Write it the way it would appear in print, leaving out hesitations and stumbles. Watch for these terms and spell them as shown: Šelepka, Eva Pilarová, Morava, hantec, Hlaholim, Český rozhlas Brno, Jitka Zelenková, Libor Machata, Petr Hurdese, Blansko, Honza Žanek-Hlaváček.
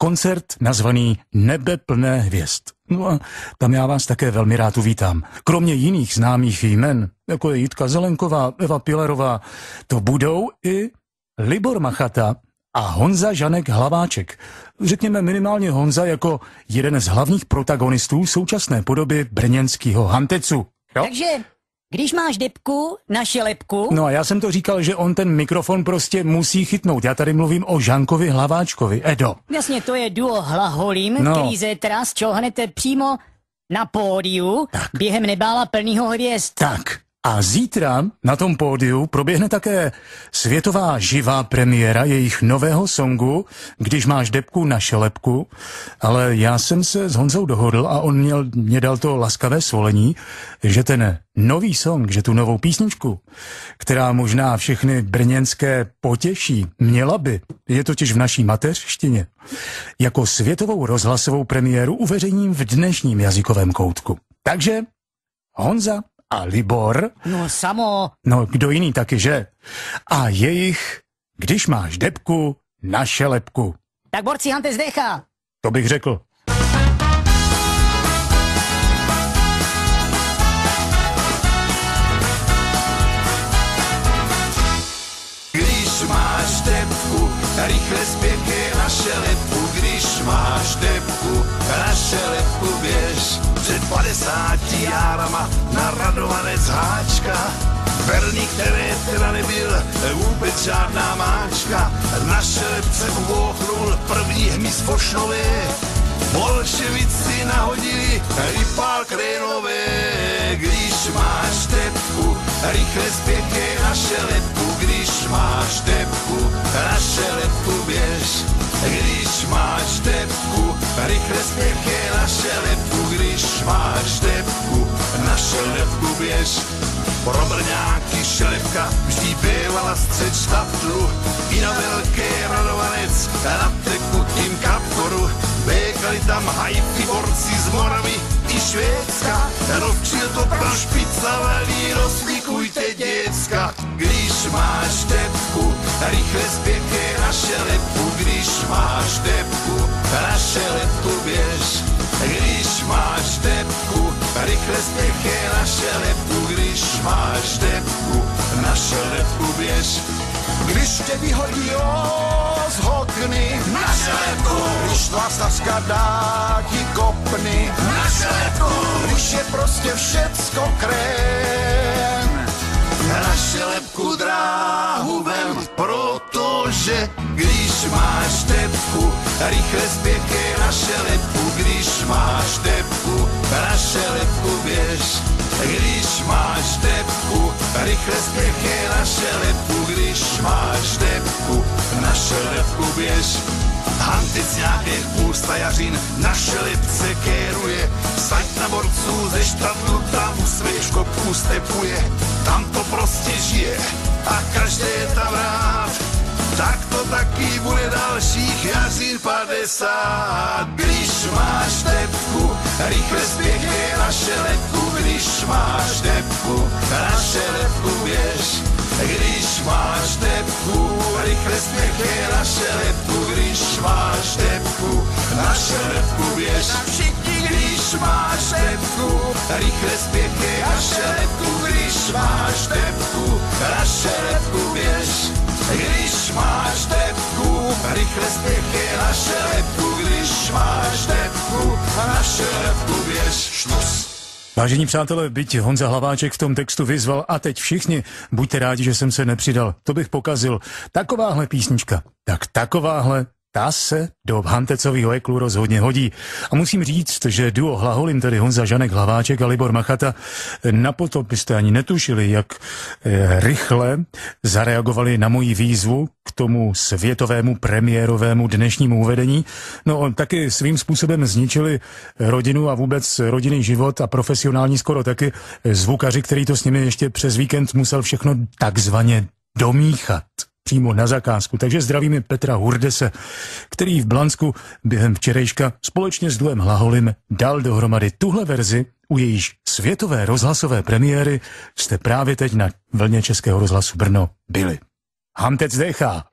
koncert nazvaný Nebe plné hvězd. No a tam já vás také velmi rád uvítám. Kromě jiných známých jmen, jako je Jitka Zelenková, Eva Pilarová, to budou i Libor Machata a Honza Žanek-Hlaváček. Řekněme minimálně Honza jako jeden z hlavních protagonistů současné podoby brněnského hantecu. Jo? Takže když máš dipku na Šelepku... No a já jsem to říkal, že on ten mikrofon prostě musí chytnout. Já tady mluvím o Žankovi Hlaváčkovi, Edo. Jasně, to je duo Hlaholim, který zítra čohnete přímo na pódiu tak. Během nebála plného hvězd. Tak. A zítra na tom pódiu proběhne také světová živá premiéra jejich nového songu Když máš debku na Šelepku, ale já jsem se s Honzou dohodl a on mě dal to laskavé svolení, že ten nový song, že tu novou písničku, která možná všechny brněnské potěší, měla by, je totiž v naší mateřštině, jako světovou rozhlasovou premiéru uveřejním v dnešním jazykovém koutku. Takže Honza a Libor. No samo. No kdo jiný taky, že? A jejich, když máš debku na Šelepku. Tak borci, hante zdechá. To bych řekl. Když máš debku, rychle zběhej na Šelepku. Když máš debku, na Šelepku běž. Před 50 járama na Radovanec háčka, perní, které teda nebyl vůbec žádná máčka. Na Šelepce ochnul první hmyz fošnové, bolševici nahodili rypál krénové. Když máš debku, rychle zběhej na Šelepku. Když máš debku, na Šelepku běž. Když máš debku, rychle zběhej na Šelepku. Když máš debku, na Šelepku běž. Pro Brňáky Šelepka vždy bývala střečka v tlu, i na Velké Radovanec na tekutím kapkoru. Békali tam hajky borci z Moravy i Švédska, rovčil to pro špicavali, rozlikujte děcka. Když máš debku, rychle zběhej na Šelepku. Když máš debku, na Šelepku běž. Když máš debku, rychle zběhej na Šelepku. Když máš debku, na Šelepku běž. Když tě vyhodí z hodny, na Šelepku. Když tvá stařka dá ti kopny, na Šelepku. Když je prostě všecko krém, na Šelepku dráhu vem, protože když máš debku, rychle zběhej na Šelepku. Když máš debku, na Šelepku běž. Když máš debku, rychle zběhej na Šelepku. Když máš debku, na Šelepku běž. Hantec nějakých půstajařin na Šelepce kéruje, vstaň na borců ze štadlu, tam u svých škopků stepuje. Tam to prostě žije a každý je tam rád, tak to taky bude dalších jařin 50. Když máš debku, rychle zběhej na Šelepku. Když máš debku, na Šelepku běž. Když máš debku, rychle zběhej na Šelepku. Když máš debku, na Šelepku běž. Když máš debku, rychle zběhej na Šelepku. Když máš debku, na Šelepku běž. Když máš debku, rychle zběhej na Šelepku. Když máš debku, na Šelepku běž. Štůz. Vážení přátelé, byť Honza Hlaváček v tom textu vyzval a teď všichni, buďte rádi, že jsem se nepřidal, to bych pokazil. Takováhle písnička, ta se do hantecovýho eklu rozhodně hodí. A musím říct, že duo Hlaholim, tedy Honza Žanek-Hlaváček a Libor Machata, na potop byste ani netušili, jak rychle zareagovali na moji výzvu k tomu světovému premiérovému dnešnímu uvedení. No, taky svým způsobem zničili rodinu a vůbec rodinný život a profesionální skoro taky zvukaři, který to s nimi ještě přes víkend musel všechno takzvaně domíchat. Přímo na zakázku. Takže zdravíme Petra Hurdese, který v Blansku během včerejška společně s duem Hlaholim dal dohromady tuhle verzi, u jejíž světové rozhlasové premiéry jste právě teď na vlně Českého rozhlasu Brno byli. Hantec dechá.